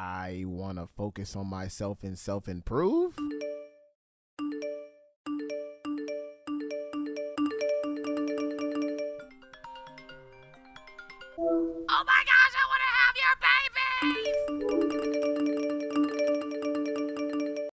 I want to focus on myself and self-improve. Oh my gosh, I want to have your babies!